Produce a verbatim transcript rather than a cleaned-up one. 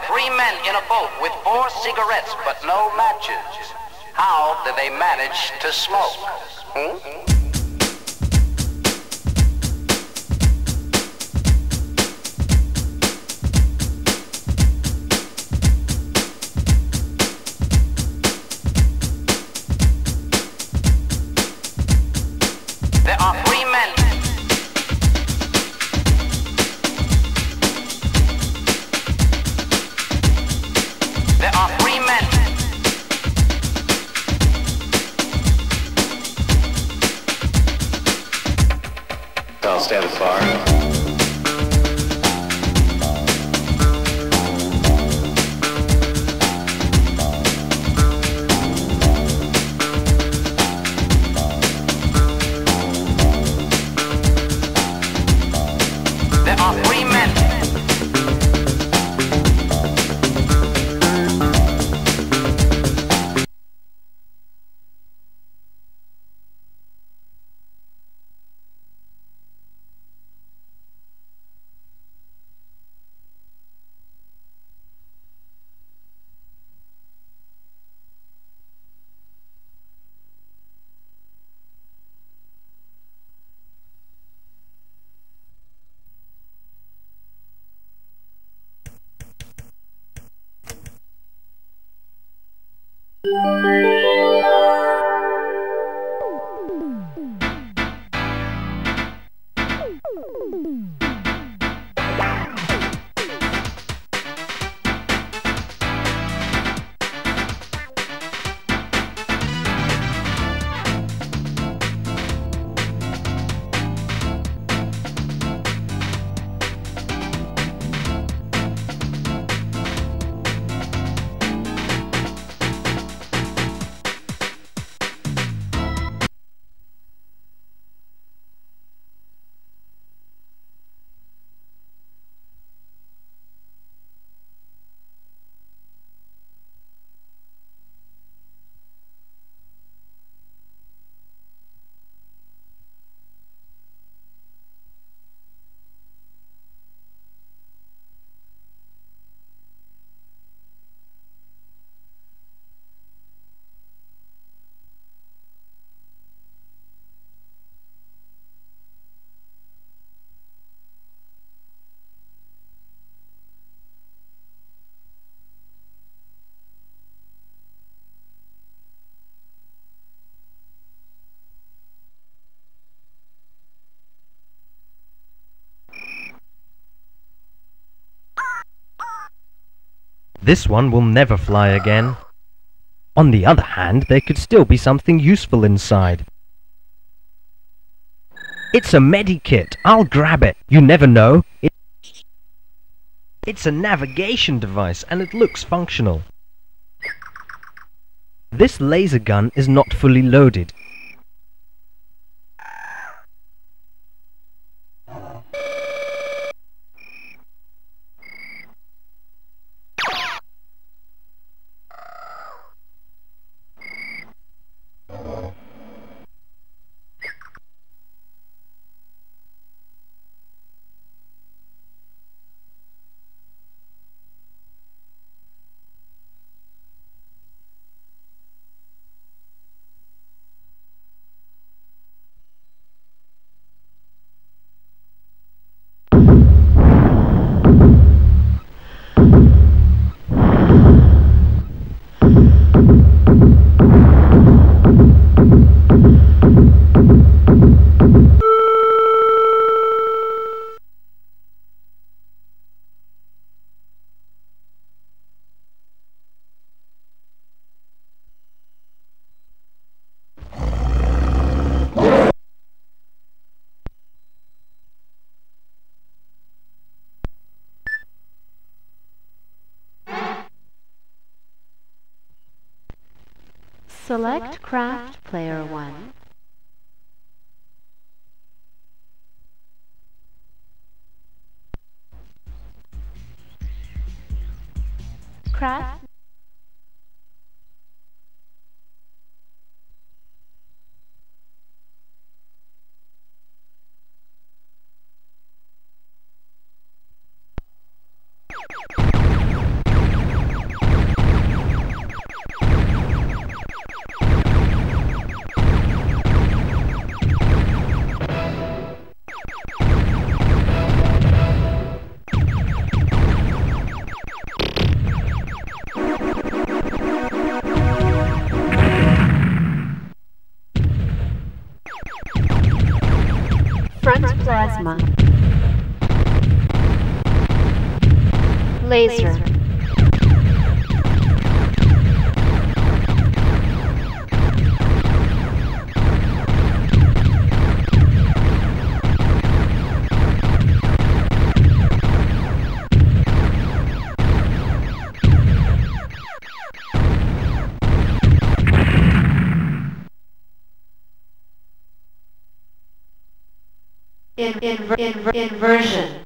saw three men in a boat with four cigarettes but no matches. How did they manage to smoke? Hmm? I'll stand at the bar. This one will never fly again. On the other hand, there could still be something useful inside. It's a medikit. I'll grab it. You never know. It it's a navigation device and it looks functional. This laser gun is not fully loaded. Select Craft Player one. Craft. plasma, laser, Inver- inver- inversion.